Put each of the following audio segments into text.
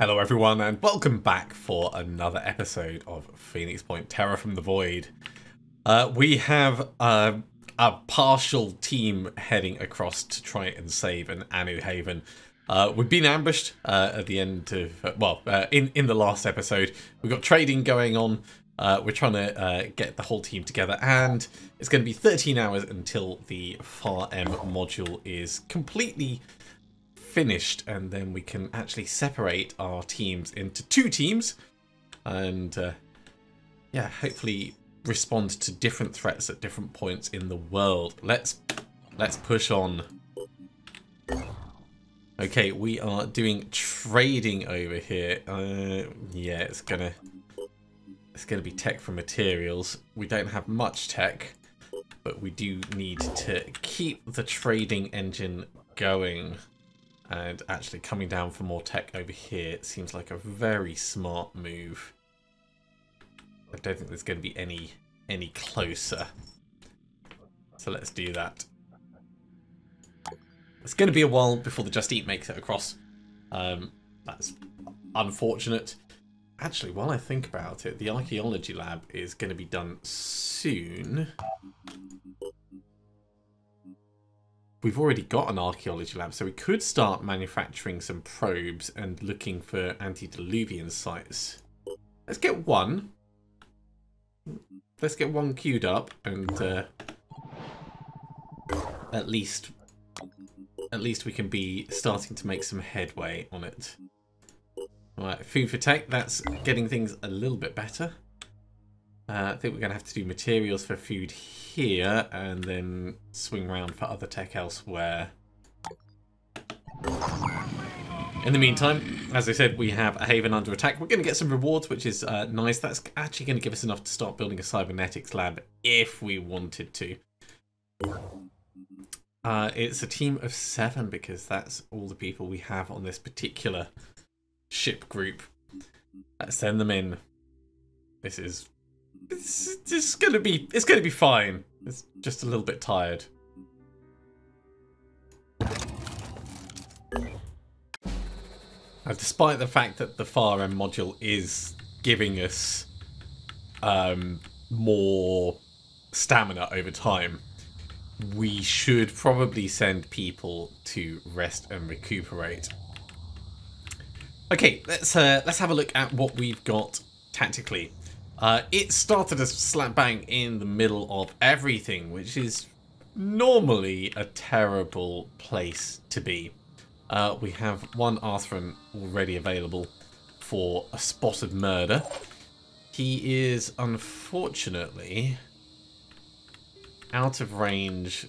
Hello everyone and welcome back for another episode of Phoenix Point: Terror from the Void. We have a partial team heading across to try and save an Anu Haven. We've been ambushed at the end of, in the last episode. We've got trading going on. We're trying to get the whole team together, and it's going to be 13 hours until the Farm module is completely finished, and then we can actually separate our teams into two teams and yeah, hopefully respond to different threats at different points in the world. Let's push on. Okay, we are doing trading over here. Yeah, it's gonna be tech for materials. We don't have much tech, but we do need to keep the trading engine going. And actually coming down for more tech over here seems like a very smart move. I don't think there's going to be any closer. So let's do that. It's going to be a while before the Just Eat makes it across. That's unfortunate. Actually, while I think about it, the archaeology lab is going to be done soon. We've already got an archaeology lab, so we could start manufacturing some probes and looking for antediluvian sites. Let's get one. Let's get one queued up and at least we can be starting to make some headway on it. Right, food for tech, that's getting things a little bit better. I think we're going to have to do materials for food here and then swing around for other tech elsewhere. In the meantime, as I said, we have a haven under attack. We're going to get some rewards, which is nice. That's actually going to give us enough to start building a cybernetics lab if we wanted to. It's a team of 7 because that's all the people we have on this particular ship group. Let's send them in. It's gonna be fine. It's just a little bit tired. Despite the fact that the Farm module is giving us more stamina over time, we should probably send people to rest and recuperate. Okay, let's have a look at what we've got tactically. It started as slap bang in the middle of everything, which is normally a terrible place to be. We have one Arthran already available for a spotted murder. He is unfortunately out of range,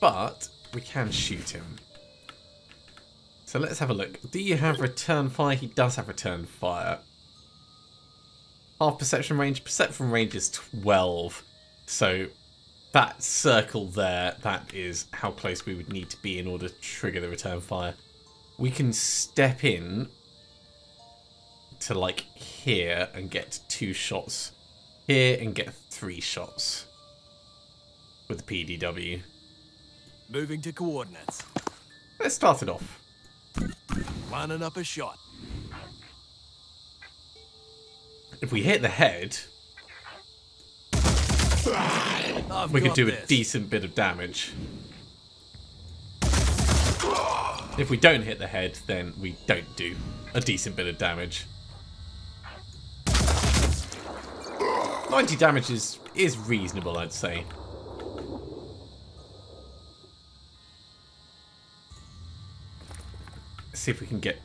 but we can shoot him. So let's have a look. Do you have return fire? He does have return fire. Half perception range. Perception range is 12. So that circle there, that is how close we would need to be in order to trigger the return fire. We can step in to like here and get 2 shots. Here and get 3 shots with the PDW. Moving to coordinates. Let's start it off. Lining up a shot. If we hit the head, we could do a decent bit of damage. If we don't hit the head, then we don't do a decent bit of damage. 90 damage is reasonable, I'd say. See if we can get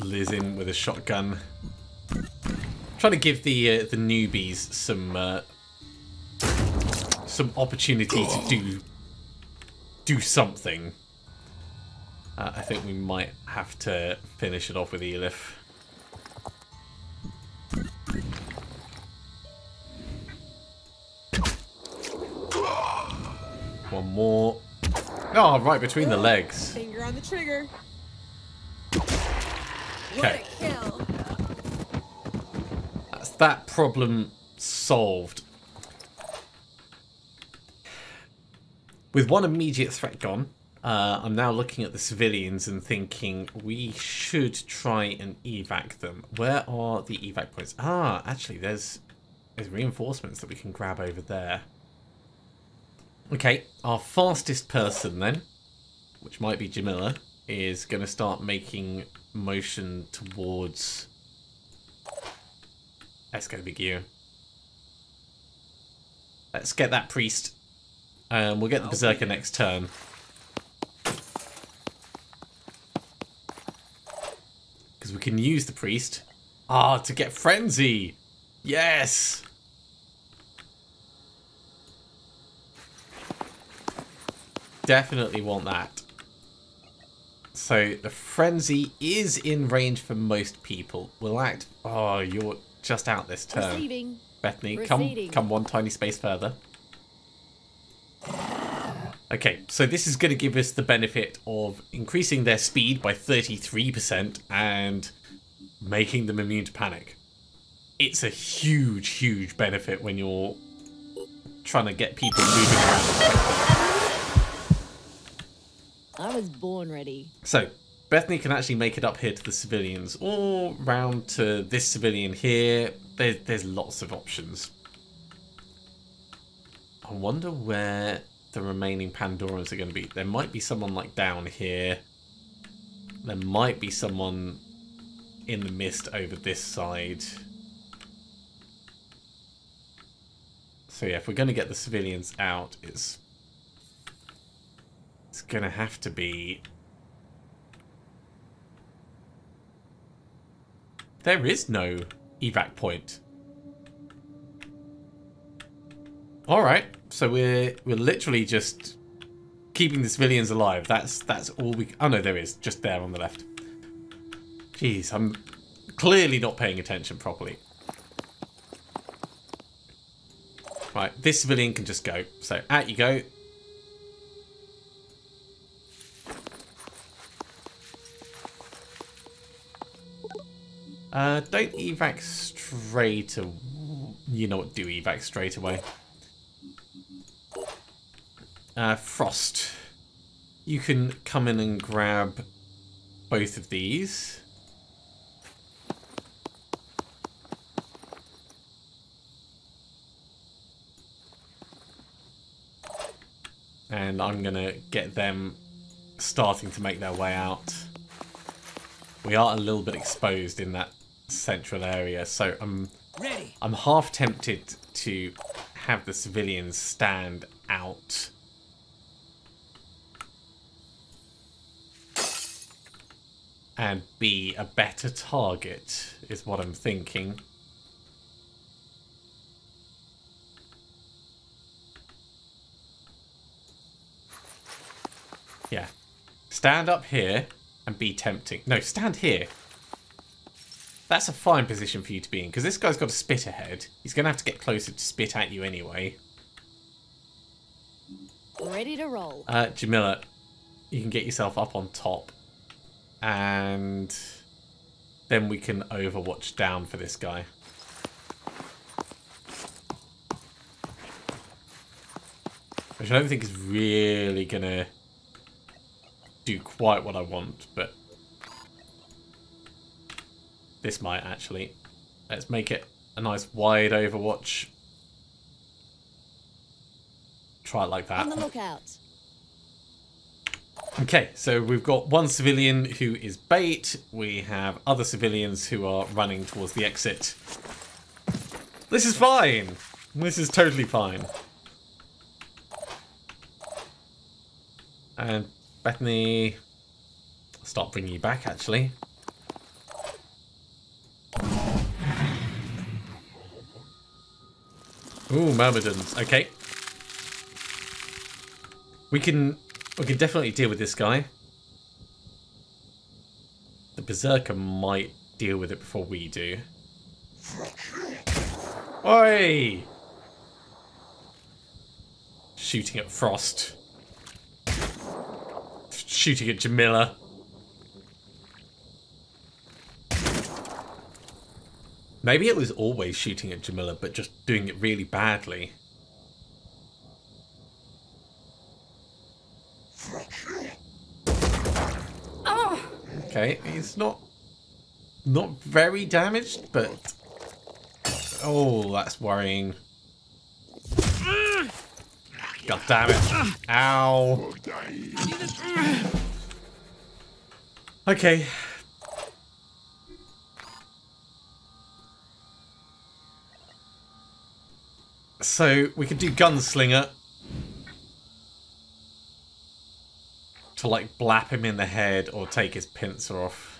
Liz in with a shotgun. Trying to give the newbies some opportunity to do something. I think we might have to finish it off with Elif. One more. Oh, right between the legs. Finger on the trigger. Okay. That's that problem solved. With one immediate threat gone, I'm now looking at the civilians and thinking we should try and evac them. Where are the evac points? Ah, actually, there's reinforcements that we can grab over there. Okay, our fastest person then, which might be Jamila, is going to start making motion towards... That's going to be you. Let's get that priest. We'll get the Berserker next turn. Because we can use the priest. Ah, to get frenzy! Yes! Definitely want that. So the frenzy is in range for most people. We'll act... Oh, you're just out this turn. Receiving. Bethany, come one tiny space further. Okay, so this is going to give us the benefit of increasing their speed by 33% and making them immune to panic. It's a huge, huge benefit when you're trying to get people moving around. I was born ready. So, Bethany can actually make it up here to the civilians or round to this civilian here. There's lots of options. I wonder where the remaining Pandorans are going to be. There might be someone like down here. There might be someone in the mist over this side. So yeah, if we're going to get the civilians out, it's going to have to be... There is no... evac point. Alright, so we're literally just keeping the civilians alive. That's all we... Oh no, there is. Just there on the left. Jeez, I'm clearly not paying attention properly. Right, this civilian can just go. So, out you go. Don't evac straight away. You know what, do evac straight away. Frost. You can come in and grab both of these. And I'm going to get them starting to make their way out. We are a little bit exposed in that central area, so I'm half tempted to have the civilians stand out. And be a better target, is what I'm thinking. Yeah. Stand up here and be tempting. No, stand here. That's a fine position for you to be in, because this guy's got a spit ahead. He's going to have to get closer to spit at you anyway. Ready to roll. Jamila, you can get yourself up on top. And then we can overwatch down for this guy. Which I don't think is really going to do quite what I want, but... This might actually. Let's make it a nice wide overwatch. Try it like that. On the lookout. Okay, so we've got one civilian who is bait. We have other civilians who are running towards the exit. This is fine. This is totally fine. And Bethany, I'll start bringing you back actually. Ooh, Myrmidons. Okay. We can definitely deal with this guy. The Berserker might deal with it before we do. Oi! Shooting at Frost. Shooting at Jamila. Maybe it was always shooting at Jamila, but just doing it really badly. Okay, he's not very damaged, but oh, that's worrying. God damn it! Ow! Okay. So we could do gunslinger to like blap him in the head or take his pincer off.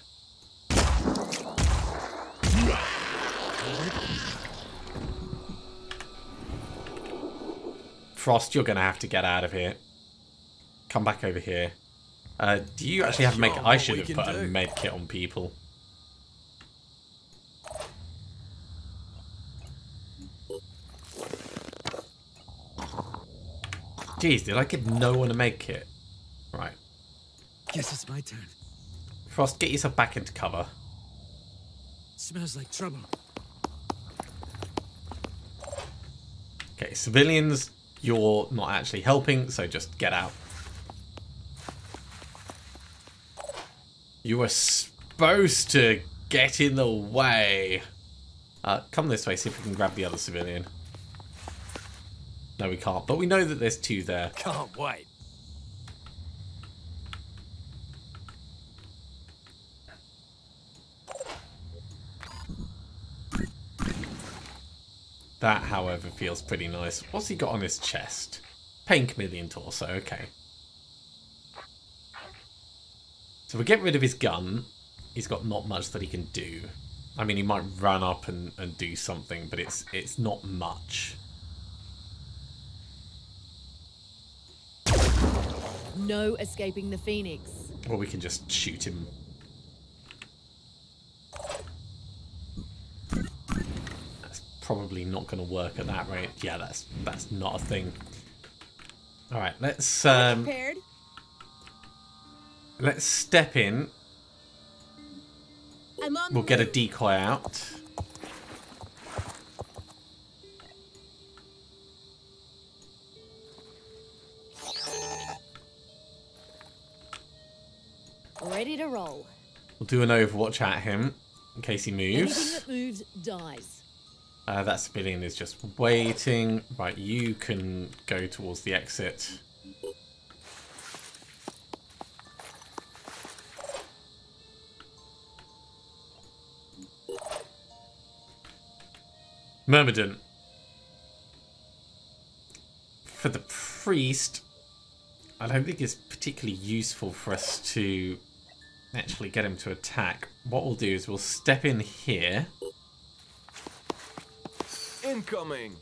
Frost, you're gonna have to get out of here. Come back over here. Do you actually have a med kit? I should have put a med kit on people. Jeez, did I give no one a med kit? Right. Guess it's my turn. Frost, get yourself back into cover. Smells like trouble. Okay, civilians, you're not actually helping, so just get out. You were supposed to get in the way. Come this way, see if we can grab the other civilian. No, we can't, but we know that there's two there. Can't wait. That, however, feels pretty nice. What's he got on his chest? Pink Chameleon Torso, okay. So we get rid of his gun. He's got not much that he can do. I mean, he might run up and do something, but it's not much. No escaping the Phoenix. Or we can just shoot him. That's probably not going to work at that rate. Yeah, that's not a thing. All right, let's step in. We'll get a decoy out. Ready to roll. We'll do an overwatch at him in case he moves. Anything that moves dies. That civilian is just waiting. Right, you can go towards the exit. Myrmidon. For the priest, I don't think it's particularly useful for us to actually get him to attack. What we'll do is we'll step in here. Incoming.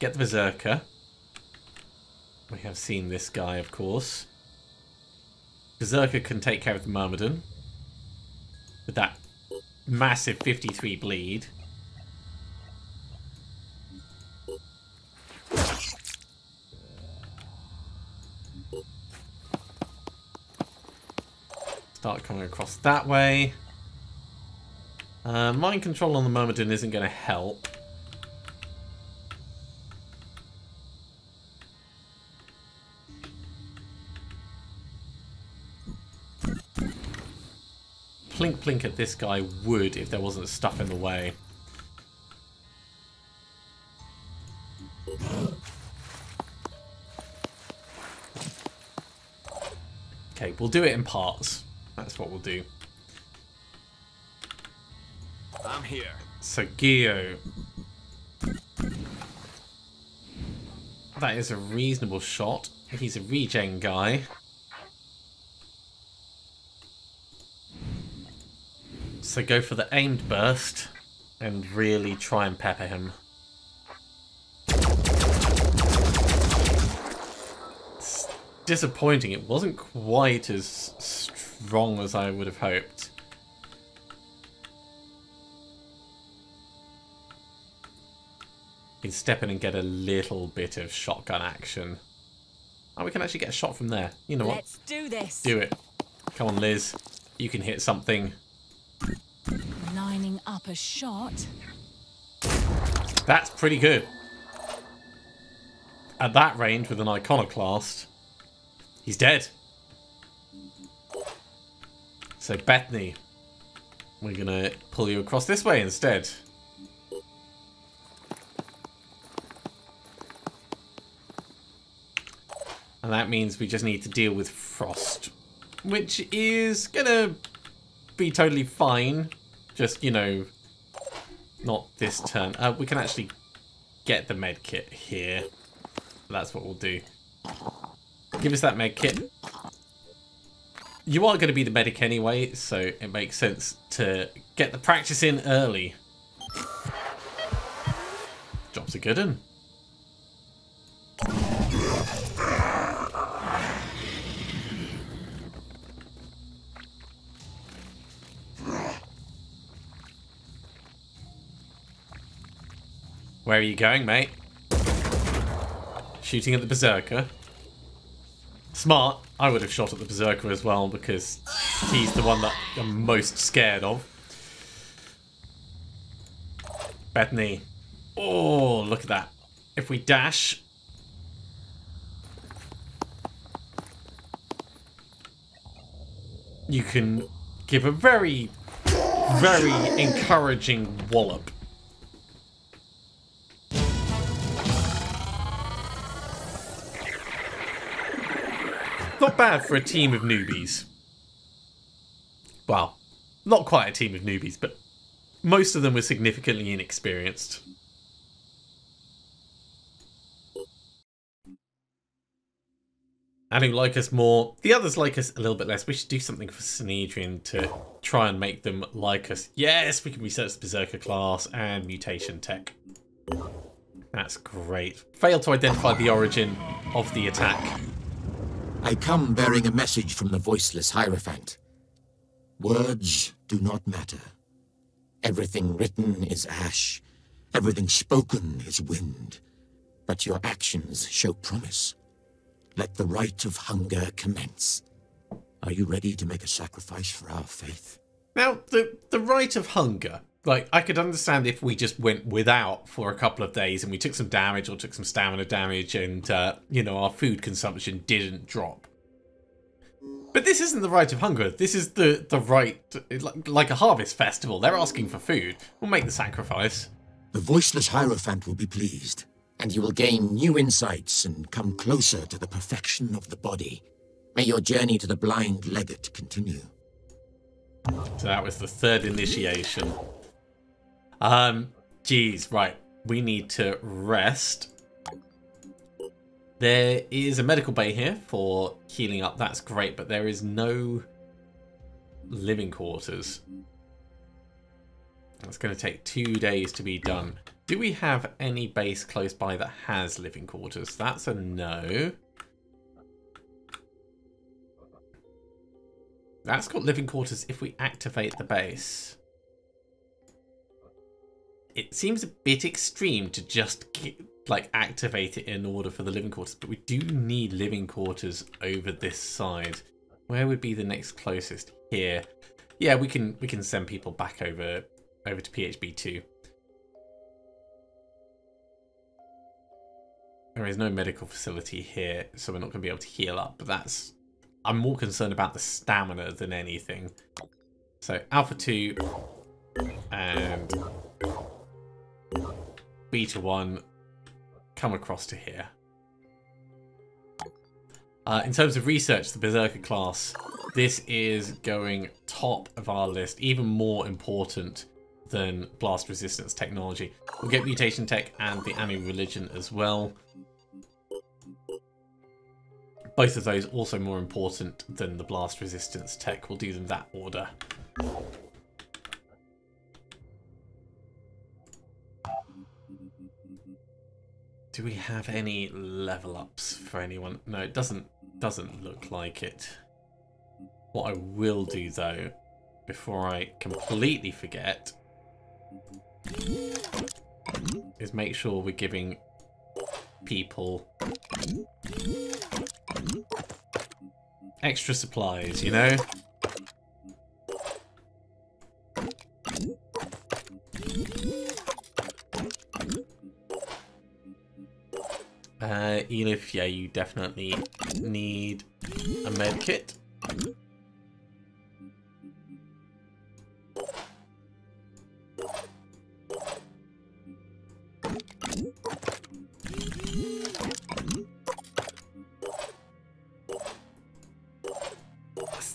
Get the Berserker. We have seen this guy, of course. Berserker can take care of the Myrmidon with that massive 53 bleed. Start coming across that way. Mind control on the Myrmidon isn't going to help. Plink plink at this guy would if there wasn't stuff in the way. Okay, we'll do it in parts. That's what we'll do. I'm here. So, Geo. That is a reasonable shot. He's a regen guy. So go for the aimed burst and really try and pepper him. It's disappointing. It wasn't quite as strong. Wrong as I would have hoped. You can step in and get a little bit of shotgun action. Oh, we can actually get a shot from there. You know what? Let's do this. Do it. Come on, Liz. You can hit something. Lining up a shot. That's pretty good. At that range with an iconoclast, he's dead. So Bethany, we're gonna pull you across this way instead. And that means we just need to deal with frost, which is gonna be totally fine. Just, you know, not this turn. We can actually get the med kit here. That's what we'll do. Give us that med kit. You are going to be the medic anyway, so it makes sense to get the practice in early. Job's a good one. Where are you going, mate? Shooting at the Berserker. Smart. I would have shot at the Berserker as well because he's the one that I'm most scared of. Bethany. Oh, look at that. If we dash... you can give a very, very encouraging wallop. Not bad for a team of newbies. Well, not quite a team of newbies, but most of them were significantly inexperienced. Anu like us more. The others like us a little bit less. We should do something for Synedrion to try and make them like us. Yes, we can research the Berserker class and mutation tech. That's great. Failed to identify the origin of the attack. I come bearing a message from the voiceless Hierophant. Words do not matter. Everything written is ash. Everything spoken is wind. But your actions show promise. Let the Rite of Hunger commence. Are you ready to make a sacrifice for our faith? Now, the Rite of Hunger. Like, I could understand if we just went without for a couple of days and we took some damage or took some stamina damage and, you know, our food consumption didn't drop. But this isn't the Rite of Hunger. This is the Rite, like a harvest festival. They're asking for food. We'll make the sacrifice. The voiceless Hierophant will be pleased, and you will gain new insights and come closer to the perfection of the body. May your journey to the Blind Legate continue. So that was the third initiation. Geez, right. We need to rest. There is a medical bay here for healing up. That's great, but there is no living quarters. That's going to take 2 days to be done. Do we have any base close by that has living quarters? That's a no. That's got living quarters if we activate the base. It seems a bit extreme to just activate it in order for the living quarters, but we do need living quarters over this side. Where would be the next closest? Here. Yeah, we can send people back over to PHB2. There is no medical facility here, so we're not going to be able to heal up, but that's... I'm more concerned about the stamina than anything. So Alpha 2 and... Beta 1, come across to here. In terms of research, the Berserker class, this is going top of our list, even more important than blast resistance technology. We'll get mutation tech and the Anu religion as well. Both of those also more important than the blast resistance tech. We'll do them that order. Do we have any level ups for anyone? No, it doesn't look like it. What I will do though, before I completely forget, is make sure we're giving people extra supplies, you know? Elif, yeah, you definitely need a med kit.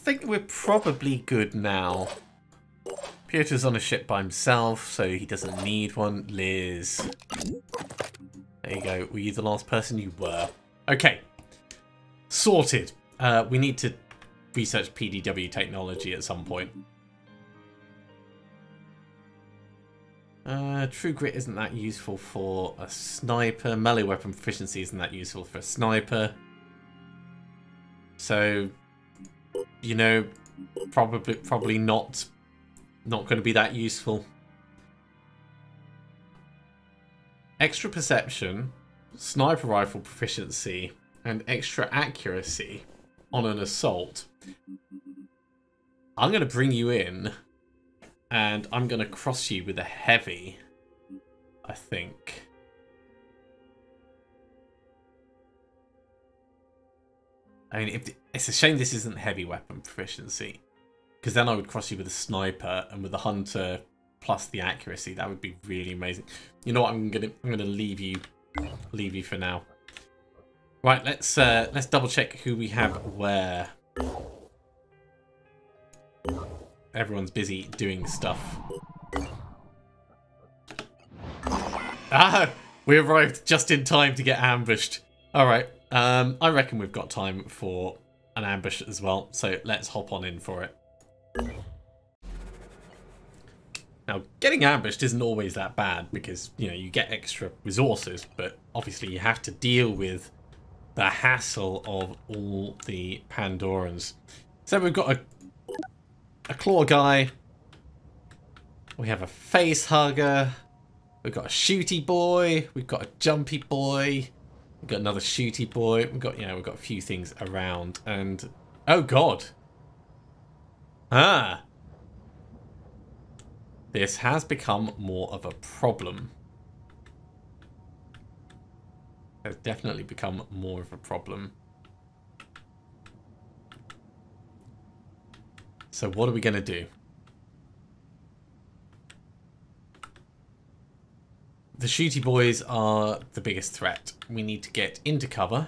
think we're probably good now. Pieter's on a ship by himself, so he doesn't need one. Liz. There you go. Were you the last person? You were. Okay. Sorted. We need to research PDW technology at some point. True Grit isn't that useful for a sniper. Melee weapon proficiency isn't that useful for a sniper. So, you know, probably not going to be that useful. Extra perception, sniper rifle proficiency, and extra accuracy on an assault. I'm going to bring you in, and I'm going to cross you with a heavy, I think. I mean, it's a shame this isn't heavy weapon proficiency, because then I would cross you with a sniper and with a hunter plus the accuracy. That would be really amazing. You know what? I'm gonna leave you for now. Right, let's double check who we have where. Everyone's busy doing stuff. Ah, we arrived just in time to get ambushed. All right. I reckon we've got time for an ambush as well, so let's hop on in for it. Now, getting ambushed isn't always that bad because, you know, you get extra resources, but obviously you have to deal with the hassle of all the Pandorans. So we've got a claw guy, we have a face hugger, we've got a shooty boy, we've got a jumpy boy. We've got another shooty boy. We've got, you know, we've got a few things around, and oh god, this has become more of a problem. Has definitely become more of a problem. So what are we gonna do? The shooty boys are the biggest threat. We need to get into cover.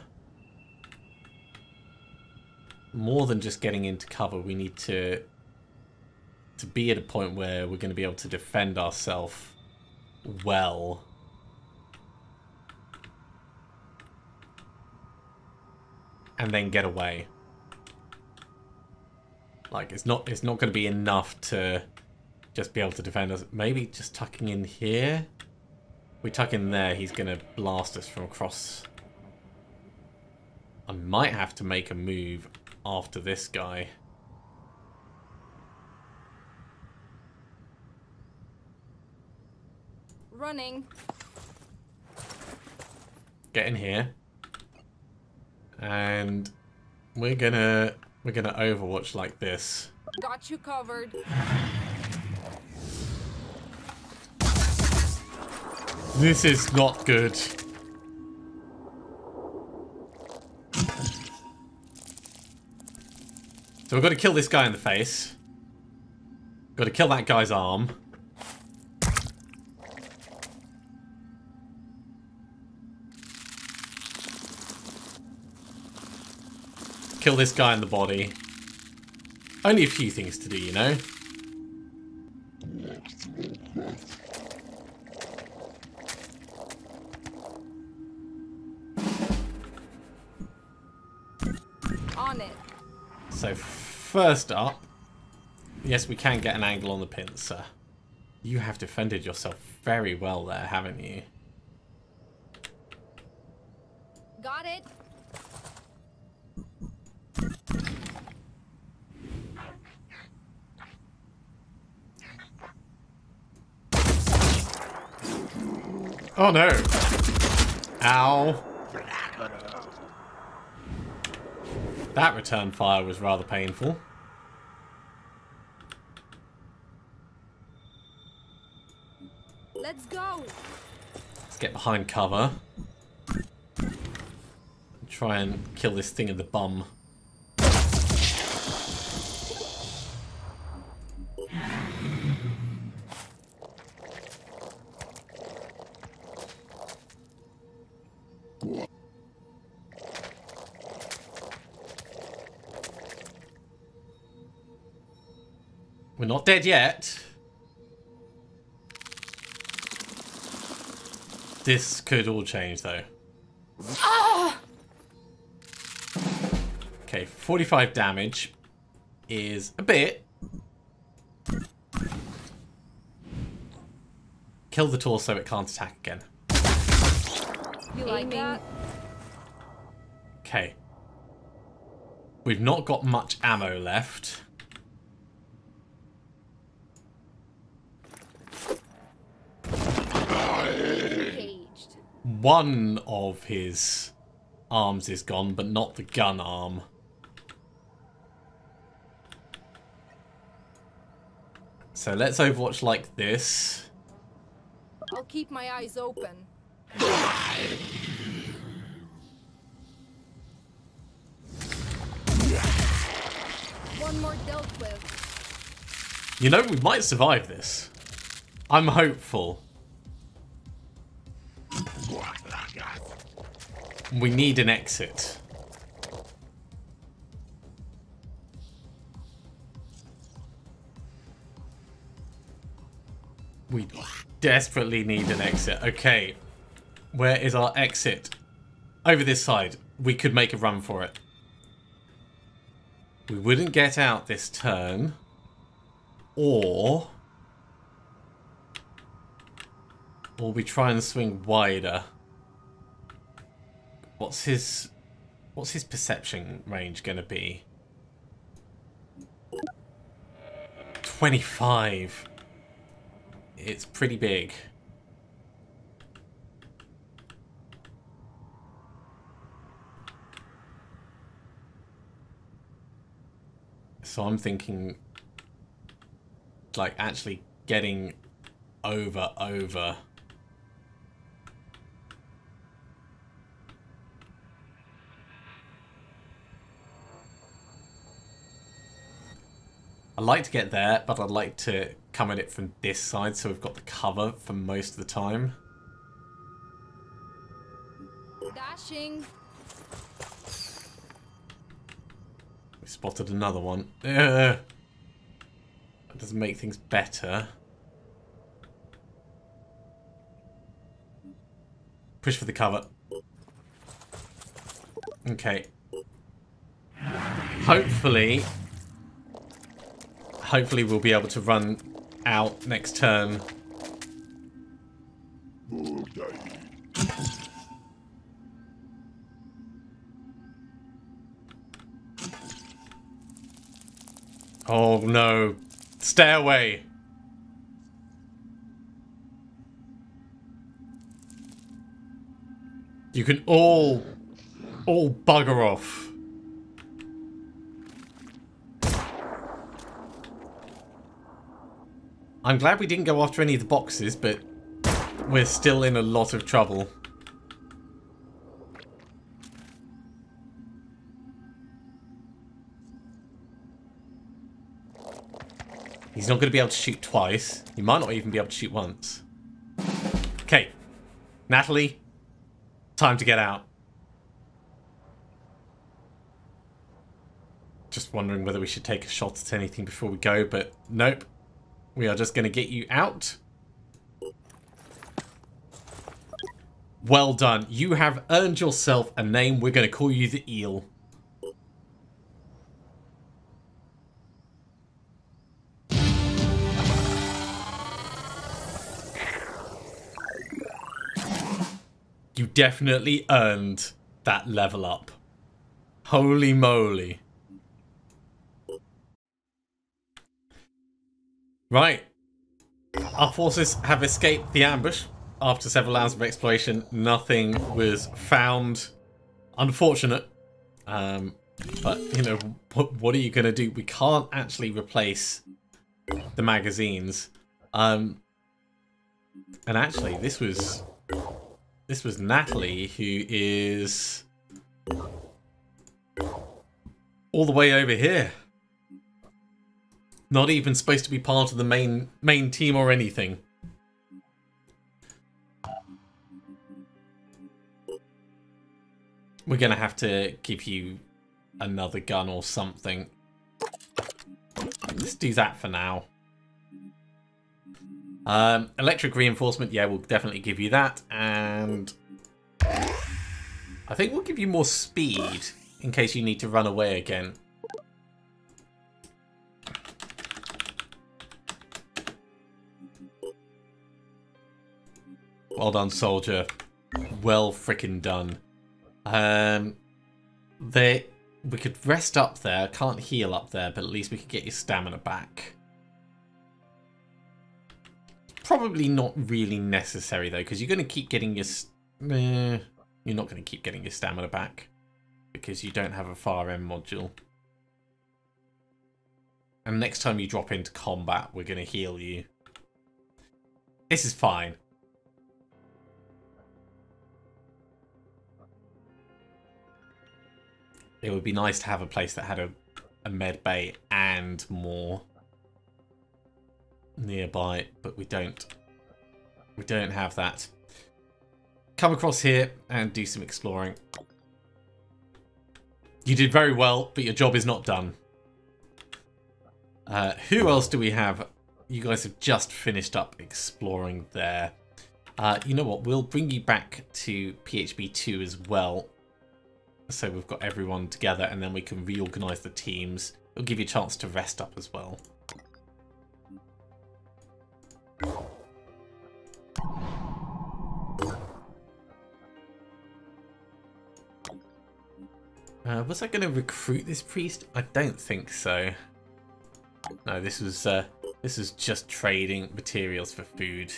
More than just getting into cover, we need to be at a point where we're going to be able to defend ourselves well. And then get away. Like, it's not going to be enough to just be able to defend us. Maybe just tucking in here? We tuck in there, he's going to blast us from across. I might have to make a move after this guy. Running. Get in here. And we're going to overwatch like this. Got you covered. This is not good. So we've got to kill this guy in the face. Got to kill that guy's arm. Kill this guy in the body. Only a few things to do, you know. So first up, yes, we can get an angle on the pincer. You have defended yourself very well there, haven't you? Got it. Oh no. Ow. That return fire was rather painful. Let's go. Let's get behind cover. And try and kill this thing in the bum. We're not dead yet. This could all change though. Ah! Okay, 45 damage is a bit. Kill the torso, it can't attack again. You like that? Okay. We've not got much ammo left. One of his arms is gone, but not the gun arm. So let's overwatch like this. I'll keep my eyes open. One more dealt with. You know, we might survive this. I'm hopeful. We need an exit. We desperately need an exit. Okay. Where is our exit? Over this side. We could make a run for it. We wouldn't get out this turn. Or we try and swing wider. What's his perception range gonna be? 25. It's pretty big. So I'm thinking like actually getting over. I'd like to get there, but I'd like to come at it from this side so we've got the cover for most of the time. Dashing. We spotted another one. Ugh. That doesn't make things better. Push for the cover. Okay. Hopefully we'll be able to run out next turn. Oh no. Stairway. You can all bugger off. I'm glad we didn't go after any of the boxes, but we're still in a lot of trouble. He's not going to be able to shoot twice. He might not even be able to shoot once. Okay. Natalie, time to get out. Just wondering whether we should take a shot at anything before we go, but nope. We are just going to get you out. Well done. You have earned yourself a name. We're going to call you the Eel. You definitely earned that level up. Holy moly. Right, our forces have escaped the ambush. After several hours of exploration, nothing was found. Unfortunate, but you know, what are you going to do? We can't actually replace the magazines. And actually, this was Natalie, who is all the way over here. Not even supposed to be part of the main team or anything. We're going to have to give you another gun or something. Let's do that for now. Electric reinforcement, yeah, we'll definitely give you that. And I think we'll give you more speed in case you need to run away again. Well done, soldier. Well frickin' done. We could rest up there. Can't heal up there, but at least we could get your stamina back. Probably not really necessary, though, because you're going to keep getting your... you're not going to keep getting your stamina back because you don't have a far end module. And next time you drop into combat, we're going to heal you. This is fine. It would be nice to have a place that had a med bay and more nearby, but we don't have that. Come across here and do some exploring. You did very well, but your job is not done. Who else do we have? You guys have just finished up exploring there. You know what? We'll bring you back to PHB2 as well. So we've got everyone together, and then we can reorganize the teams. It'll give you a chance to rest up as well. Was I going to recruit this priest? I don't think so. No, this was just trading materials for food.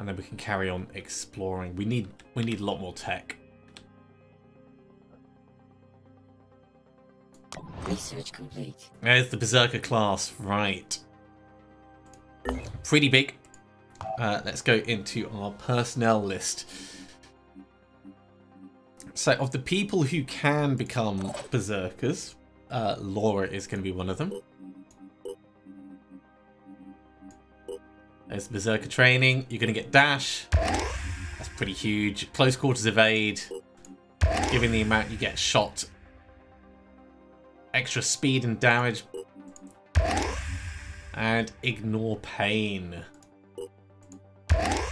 And then we can carry on exploring. We need a lot more tech. Research complete. There's the Berserker class, right. Pretty big. Let's go into our personnel list. So of the people who can become Berserkers, Laura is going to be one of them. There's Berserker training. You're going to get dash. That's pretty huge. Close quarters evade. Given the amount you get shot. Extra speed and damage. And ignore pain.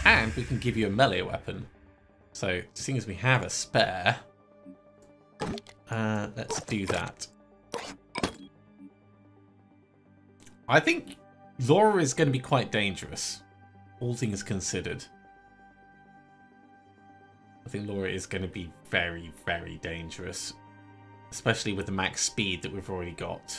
And we can give you a melee weapon. So, seeing as we have a spare, let's do that. I think Laura is going to be quite dangerous, all things considered. I think Laura is going to be very, very dangerous, especially with the max speed that we've already got.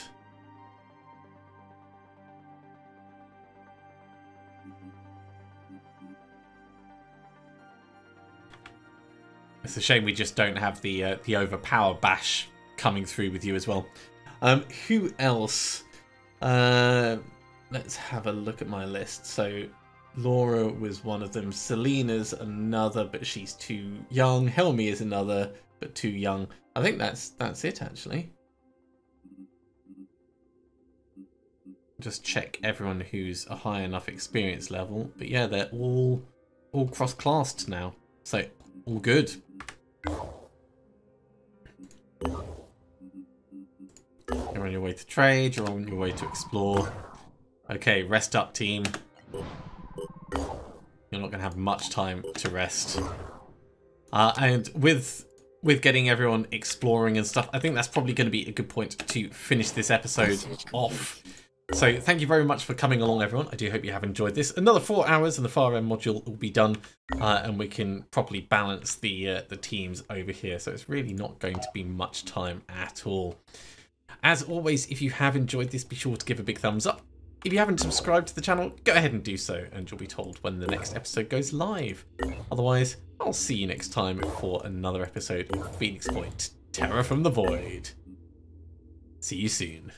It's a shame we just don't have the overpower bash coming through with you as well. Who else? Let's have a look at my list. So Laura was one of them. Selena's another, but she's too young. Helmy is another, but too young. I think that's it, actually. Just check everyone who's a high enough experience level. But yeah, they're all cross-classed now. So all good. You're on your way to trade. You're on your way to explore. Okay, rest up, team. You're not going to have much time to rest. And with getting everyone exploring and stuff, I think that's probably going to be a good point to finish this episode off. So thank you very much for coming along, everyone. I do hope you have enjoyed this. Another 4 hours and the far end module will be done, and we can properly balance the teams over here. So it's really not going to be much time at all. As always, if you have enjoyed this, be sure to give a big thumbs up. If you haven't subscribed to the channel, go ahead and do so, and you'll be told when the next episode goes live. Otherwise, I'll see you next time for another episode of Phoenix Point: Terror from the Void. See you soon.